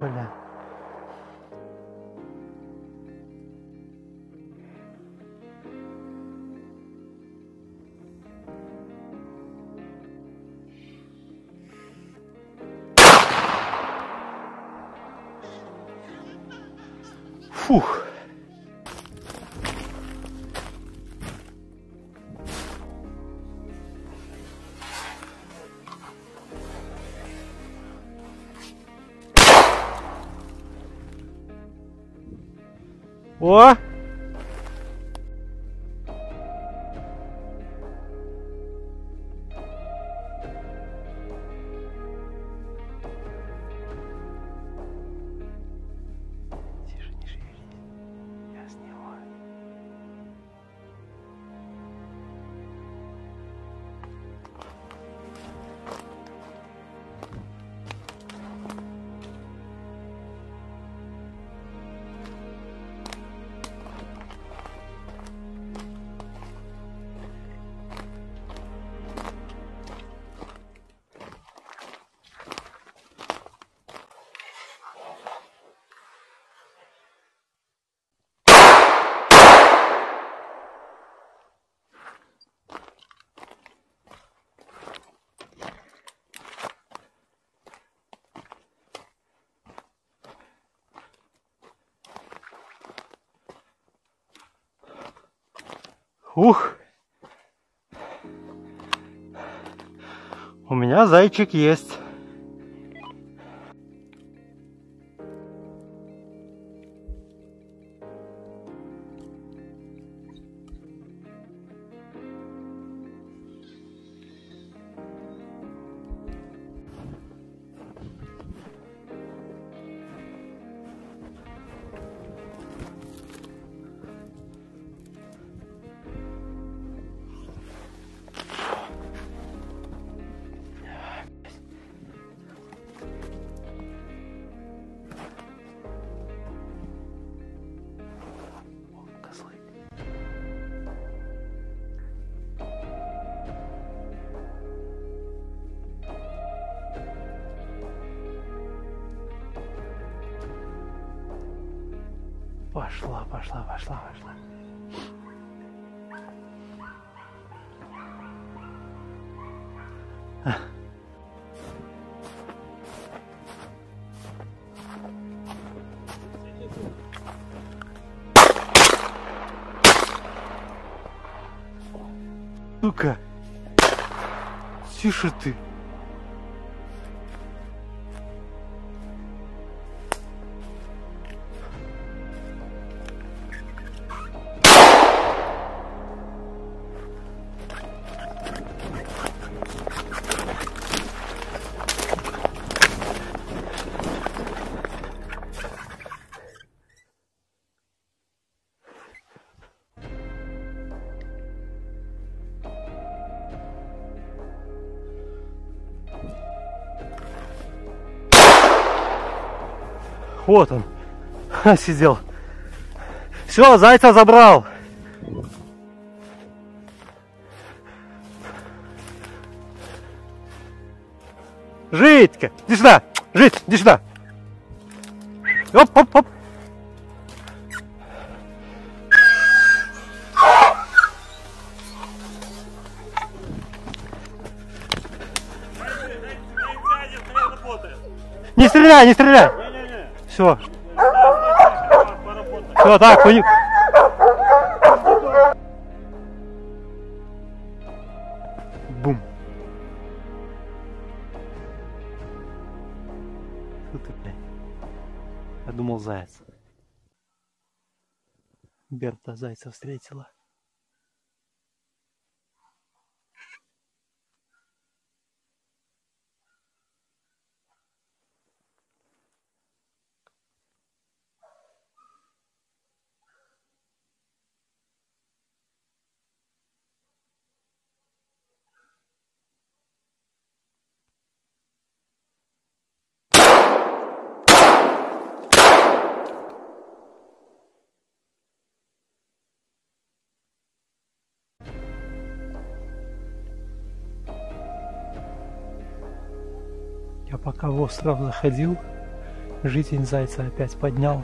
Бля. Фух. О! Тише, не шевелись. Я сняла. Ух, у меня зайчик есть. Пошла, пошла, пошла, пошла. Сука, тише ты. Вот он, сидел. Все, зайца забрал. Жить-ка, иди сюда, жить, иди сюда. Оп-оп-оп. Не стреляй, не стреляй. Все. Все, так, у них... Бум. Что ты, блядь? Я думал, заяц. Берта зайца встретила. пока в остров заходил, житень зайца опять поднял.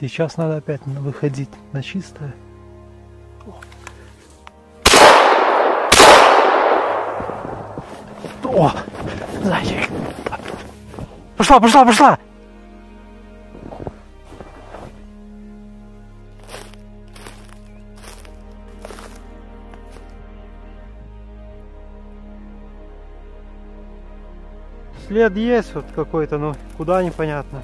Сейчас надо опять выходить на чистое. О, зайчик! Пошла, пошла, пошла! След есть вот какой-то, но куда непонятно.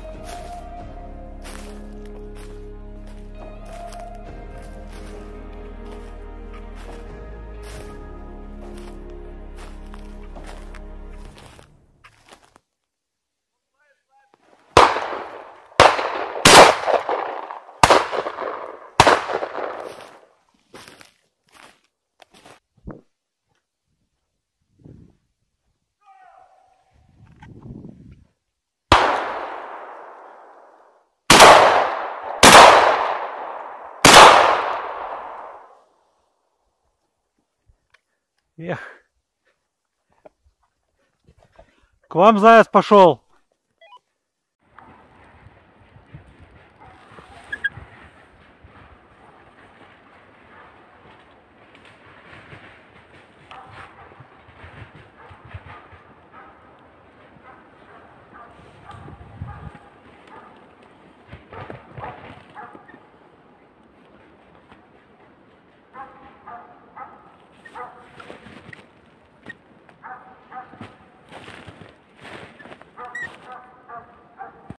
Эх. К вам заяц пошел.